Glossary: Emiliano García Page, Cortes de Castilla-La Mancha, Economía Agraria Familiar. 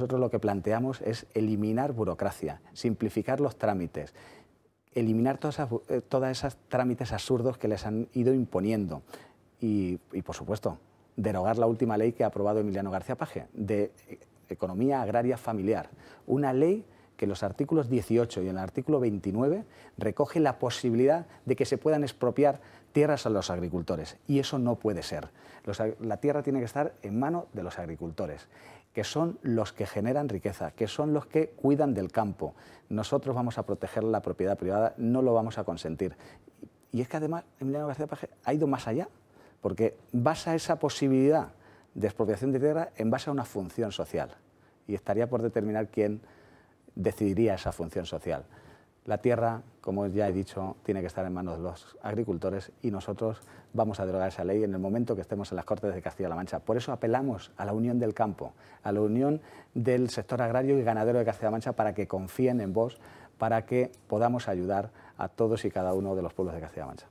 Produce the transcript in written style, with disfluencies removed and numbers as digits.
Nosotros lo que planteamos es eliminar burocracia, simplificar los trámites, eliminar todas esas trámites absurdos que les han ido imponiendo y, por supuesto, derogar la última ley que ha aprobado Emiliano García Page, de Economía Agraria Familiar, una ley que en los artículos 18 y en el artículo 29 recoge la posibilidad de que se puedan expropiar tierras a los agricultores, y eso no puede ser. La tierra tiene que estar en manos de los agricultores, que son los que generan riqueza, que son los que cuidan del campo. Nosotros vamos a proteger la propiedad privada, no lo vamos a consentir. Y es que además Emiliano García Page ha ido más allá, porque basa esa posibilidad de expropiación de tierra en base a una función social, y estaría por determinar quién decidiría esa función social. La tierra, como ya he dicho, tiene que estar en manos de los agricultores, y nosotros vamos a derogar esa ley en el momento que estemos en las Cortes de Castilla-La Mancha. Por eso apelamos a la unión del campo, a la unión del sector agrario y ganadero de Castilla-La Mancha, para que confíen en vos, para que podamos ayudar a todos y cada uno de los pueblos de Castilla-La Mancha.